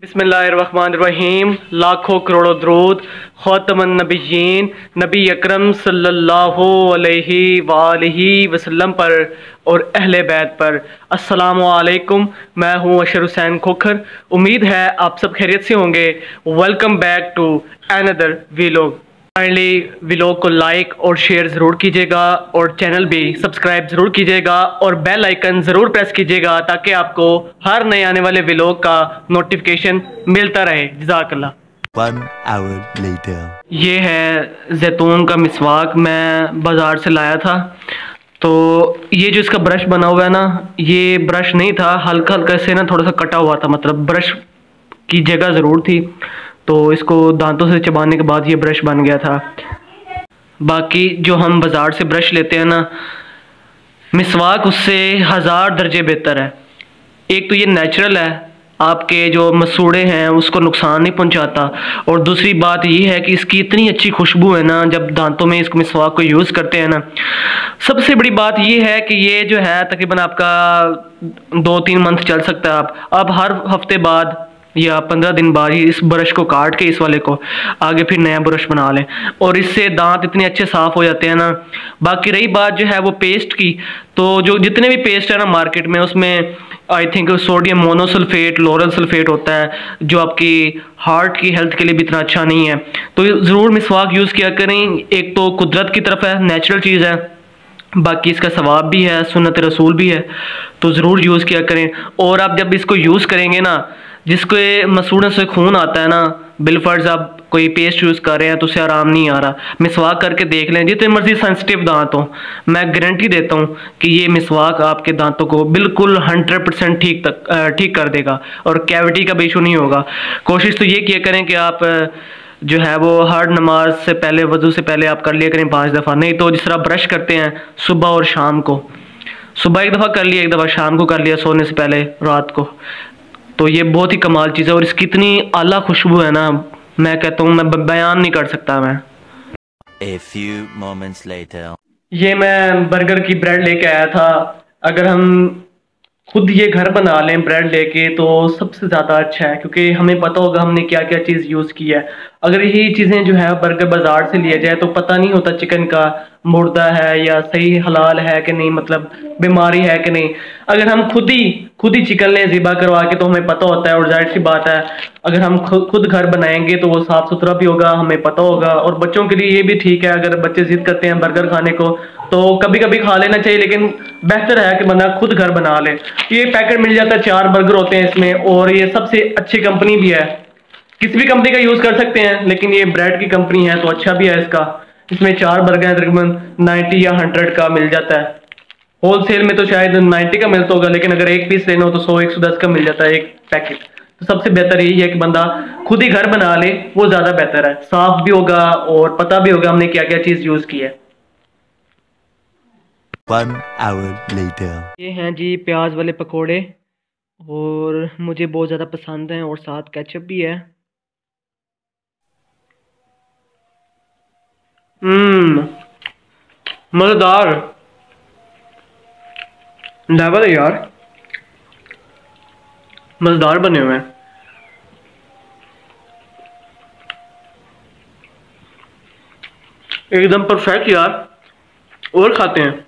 बिस्मिल्लाहिर्रहमानिर्रहीम। लाखों करोड़ों दरूद ख़ातमुन नबिय्यीन नबी अकरम सल्लल्लाहु अलैहि वालिहि वसल्लम पर और अहले बैत पर। अस्सलामु अलैकुम, मैं हूँ अशहर हुसैन खोखर। उम्मीद है आप सब खैरियत से होंगे। Welcome back to another vlog. Finally vlog को लाइक और शेयर ज़रूर कीजिएगा और चैनल भी सब्सक्राइब ज़रूर कीजिएगा और बेल आइकन ज़रूर प्रेस कीजिएगा ताकि आपको हर नए आने वाले व्लॉग का नोटिफिकेशन मिलता रहे। जज़ाकल्लाह। 1 hour later। ये है जैतून का मिसवाक, मैं बाज़ार से लाया था। तो ये जो इसका ब्रश बना हुआ है ना, ये ब्रश नहीं था, हल्का हल्का से ना थोड़ा सा कटा हुआ था, मतलब ब्रश की जगह ज़रूर थी। तो इसको दांतों से चबाने के बाद ये ब्रश बन गया था। बाकी जो हम बाज़ार से ब्रश लेते हैं ना, मिसवाक उससे 1000 दर्जे बेहतर है। एक तो ये नेचुरल है, आपके जो मसूड़े हैं उसको नुकसान नहीं पहुंचाता, और दूसरी बात ये है कि इसकी इतनी अच्छी खुशबू है ना, जब दांतों में इसको मिसवाक को यूज़ करते हैं ना। सबसे बड़ी बात ये है कि ये जो है तकरीबन आपका 2-3 मंथ चल सकता है। अब हर हफ्ते बाद या 15 दिन बाद इस ब्रश को काट के इस वाले को आगे फिर नया ब्रश बना लें, और इससे दांत इतने अच्छे साफ़ हो जाते हैं ना। बाकी रही बात जो है वो पेस्ट की, तो जो जितने भी पेस्ट है ना मार्केट में, उसमें I think sodium monosulphate, lauryl sulphate होता है, जो आपकी हार्ट की हेल्थ के लिए भी इतना अच्छा नहीं है। तो ज़रूर मिसवाक यूज़ किया करें। एक तो कुदरत की तरफ है, नेचुरल चीज़ है, बाकी इसका सवाब भी है, सुन्नत रसूल भी है, तो ज़रूर यूज़ किया करें। और आप जब इसको यूज़ करेंगे ना, जिसको मसूड़ों से खून आता है ना, बिलफर्ज आप कोई पेस्ट यूज़ कर रहे हैं तो उसे आराम नहीं आ रहा, मिसवाक करके देख लें। जितने मर्जी सेंसिटिव दांत हों, मैं गारंटी देता हूँ कि ये मिसवाक आपके दांतों को बिल्कुल 100% ठीक कर देगा और कैविटी का भी इशू नहीं होगा। कोशिश तो ये किया करें कि आप जो है वो हर नमाज से पहले, वजू से पहले आप कर लिया करें 5 दफ़ा, नहीं तो जिस तरह ब्रश करते हैं सुबह और शाम को, सुबह एक दफ़ा कर लिया, एक दफ़ा शाम को कर लिया सोने से पहले, रात को, तो ये बहुत ही कमाल चीज़ है। और इसकी इतनी आला खुशबू है ना, मैं कहता हूँ मैं बयान नहीं कर सकता। मैं A few moments later। ये मैं बर्गर की ब्रेड लेके आया था। अगर हम खुद ये घर बना लें ब्रेड लेके तो सबसे ज़्यादा अच्छा है, क्योंकि हमें पता होगा हमने क्या क्या चीज़ यूज़ की है। अगर यही चीज़ें जो है बर्गर बाज़ार से लिया जाए तो पता नहीं होता चिकन का मुर्दा है या सही हलाल है कि नहीं, मतलब बीमारी है कि नहीं। अगर हम खुद ही चिकन लें ज़िबा करवा के तो हमें पता होता है, और जाहिर सी बात है अगर हम खुद घर बनाएंगे तो वो साफ़ सुथरा भी होगा, हमें पता होगा। और बच्चों के लिए ये भी ठीक है, अगर बच्चे ज़िद करते हैं बर्गर खाने को तो कभी कभी खा लेना चाहिए, लेकिन बेहतर है कि बंदा खुद घर बना ले। ये पैकेट मिल जाता है, 4 बर्गर होते हैं इसमें, और ये सबसे अच्छी कंपनी भी है, किसी भी कंपनी का यूज़ कर सकते हैं, लेकिन ये ब्रेड की कंपनी है तो अच्छा भी है इसका। इसमें 4 बर्गर हैं, तकरीबन 90 या 100 का मिल जाता है। होलसेल में तो शायद 90 का मिलता होगा, लेकिन अगर एक पीस लेना हो तो 100-110 का मिल जाता है एक पैकेट। तो सबसे बेहतर यही है कि बंदा खुद ही घर बना ले, वो ज़्यादा बेहतर है, साफ भी होगा और पता भी होगा हमने क्या क्या चीज़ यूज़ की है। 1 hour later। ये हैं जी प्याज वाले पकोड़े, और मुझे बहुत ज़्यादा पसंद हैं, और साथ केचप भी है। मज़ेदार लेवल है यार, मज़ेदार बने हुए हैं। एकदम परफेक्ट यार। और खाते हैं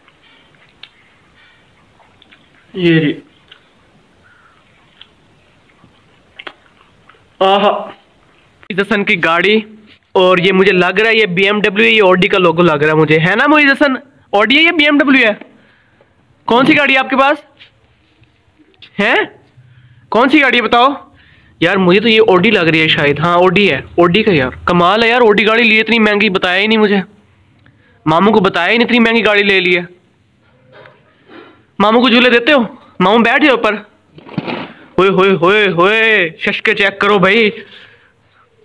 ये जी। आहा, मोइज़ की गाड़ी, और ये मुझे लग रहा है ये BMW है, ये ऑडी का लोगो लग रहा है मुझे, है ना मोइज़ हसन? ऑडी है या BMW है? कौन सी गाड़ी है आपके पास? है कौन सी गाड़ी है बताओ यार, मुझे तो ये ऑडी लग रही है शायद। हाँ ऑडी है, ऑडी का यार कमाल है यार, ऑडी गाड़ी लिए, इतनी महंगी बताया ही नहीं मुझे, मामू को बताया ही नहीं, इतनी महंगी गाड़ी ले ली है। मामू को झूले देते हो? मामू बैठ जाओ ऊपर। होए होए होए होए, शशके चेक करो भाई,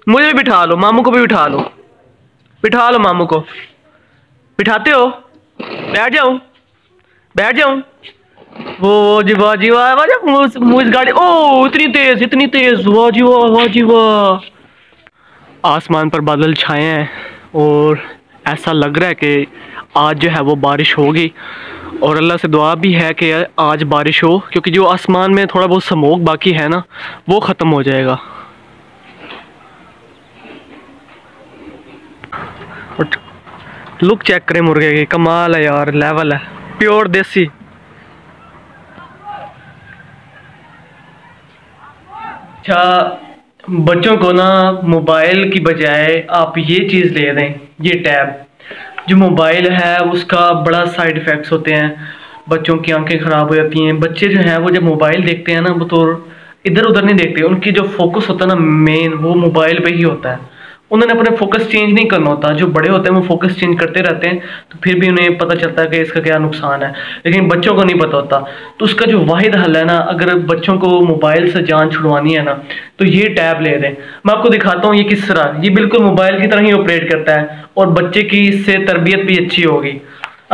मुझे भी बिठा लो, मामू को भी बिठा लो, बिठा लो मामू को, बिठाते हो? बैठ जाऊं, बैठ जाऊं? वो जी वाह जी वाह, मुझ गाड़ी, ओ इतनी तेज, इतनी तेज, वाह जी वाह, वाह जी वाह। आसमान पर बादल छाए हैं और ऐसा लग रहा है कि आज जो है वो बारिश होगी, और अल्लाह से दुआ भी है कि आज बारिश हो, क्योंकि जो आसमान में थोड़ा बहुत स्मोक बाकी है ना वो ख़त्म हो जाएगा। और लुक चेक करें मुर्गे की, कमाल है यार, लेवल है, प्योर देसी। अच्छा बच्चों को ना मोबाइल की बजाय आप ये चीज़ ले दें, ये टैब। जो मोबाइल है उसका बड़ा साइड इफ़ेक्ट्स होते हैं, बच्चों की आंखें ख़राब हो जाती हैं। बच्चे जो हैं वो जब मोबाइल देखते हैं ना वो तो इधर उधर नहीं देखते, उनकी जो फोकस होता है ना मेन वो मोबाइल पे ही होता है। उन्होंने अपने फोकस चेंज नहीं करना होता, जो बड़े होते हैं वो फोकस चेंज करते रहते हैं तो फिर भी उन्हें पता चलता है कि इसका क्या नुकसान है, लेकिन बच्चों को नहीं पता होता। तो उसका जो वाहिद हल है ना, अगर बच्चों को मोबाइल से जान छुड़वानी है ना तो ये टैब ले दें। मैं आपको दिखाता हूँ ये किस तरह, ये बिल्कुल मोबाइल की तरह ही ऑपरेट करता है और बच्चे की इससे तरबियत भी अच्छी होगी।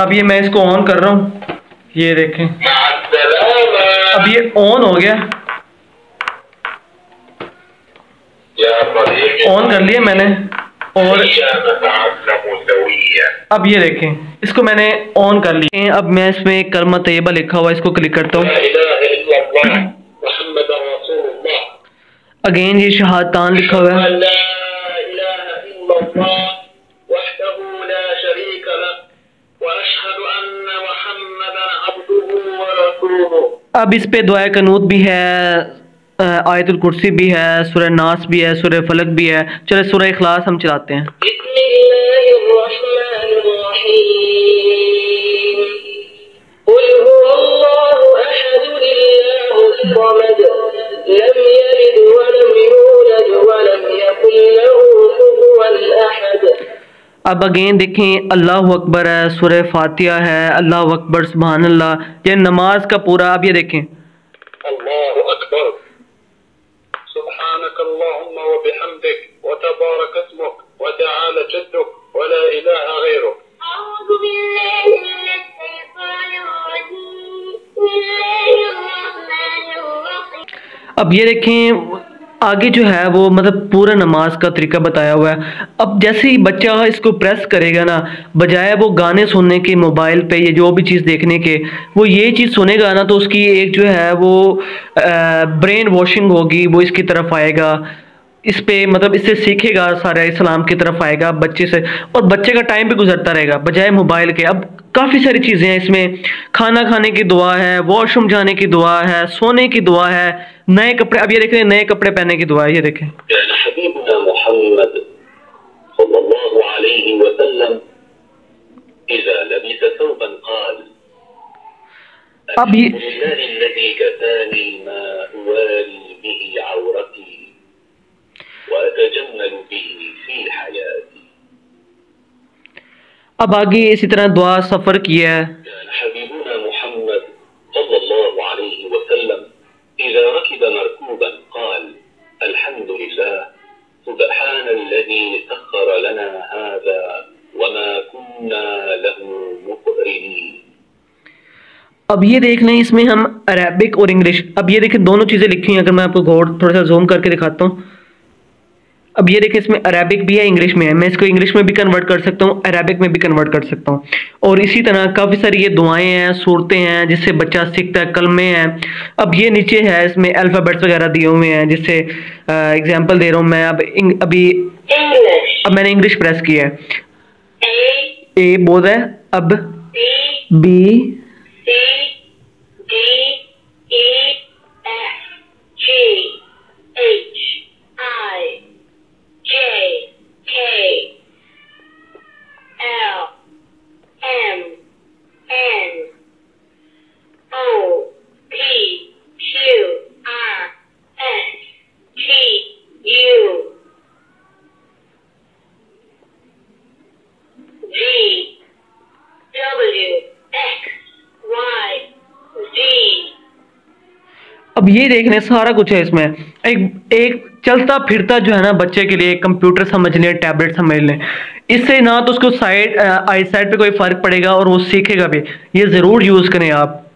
अब ये मैं इसको ऑन कर रहा हूँ, ये देखें अब ये ऑन हो गया, ऑन कर लिया मैंने। और अब ये देखें इसको मैंने ऑन कर लिया। अब मैं इसमें कलमा तैयबा लिखा हुआ इसको क्लिक करता हूँ। अगेन ये शहादतान लिखा हुआ है। अब इस पे दुआए कनूत भी है, आयतुल कुर्सी भी है, सूरह नास भी है, सूरह फलक भी है। चलो सूरह इखलास हम चलाते हैं। अब अगेन देखें अल्लाह अकबर है, सूरह फातिहा है, अल्लाह अकबर, सुभान अल्लाह, ये नमाज का पूरा। अब ये देखें अब ये देखें आगे जो है वो मतलब पूरा नमाज का तरीका बताया हुआ है। अब जैसे ही बच्चा इसको प्रेस करेगा ना, बजाय वो गाने सुनने के मोबाइल पे ये जो भी चीज़ देखने के, वो ये चीज़ सुनेगा ना तो उसकी एक जो है वो ब्रेन वॉशिंग होगी, वो इसकी तरफ आएगा, इस पे मतलब इससे सीखेगा, सारा इस्लाम की तरफ आएगा बच्चे से, और बच्चे का टाइम भी गुजरता रहेगा बजाय मोबाइल के। अब काफ़ी सारी चीज़ें हैं इसमें, खाना खाने की दुआ है, वॉशरूम जाने की दुआ है, सोने की दुआ है, नए कपड़े, अब ये देखें नए कपड़े पहनने की दुआ है, ये देखें। अब ये अब आगे इसी तरह दुआ सफर किया है। अब ये देख लें इसमें हम अरेबिक और इंग्लिश, अब ये देखें दोनों चीजें लिखी हैं। अगर मैं आपको गौर थोड़ा सा जूम करके दिखाता हूँ, अब ये देखें इसमें अरेबिक भी है, इंग्लिश में है। मैं इसको इंग्लिश में भी कन्वर्ट कर सकता हूँ, अरेबिक में भी कन्वर्ट कर सकता हूँ। और इसी तरह काफ़ी सारी ये दुआएं हैं, सूरतें हैं जिससे बच्चा सीखता है, कलमे हैं। अब ये नीचे है, इसमें अल्फ़ाबेट्स वगैरह दिए हुए हैं, जिससे एग्जांपल दे रहा हूँ मैं। अब मैंने इंग्लिश प्रेस किया है, ए बोल रहा है, अब बी, अब ये देखने सारा कुछ है इसमें। एक चलता फिरता जो है ना बच्चे के लिए कंप्यूटर समझ लें, टैबलेट समझ लें, इससे ना तो उसको साइड आई साइड पे कोई फर्क पड़ेगा और वो सीखेगा भी। ये ज़रूर यूज़ करें आप।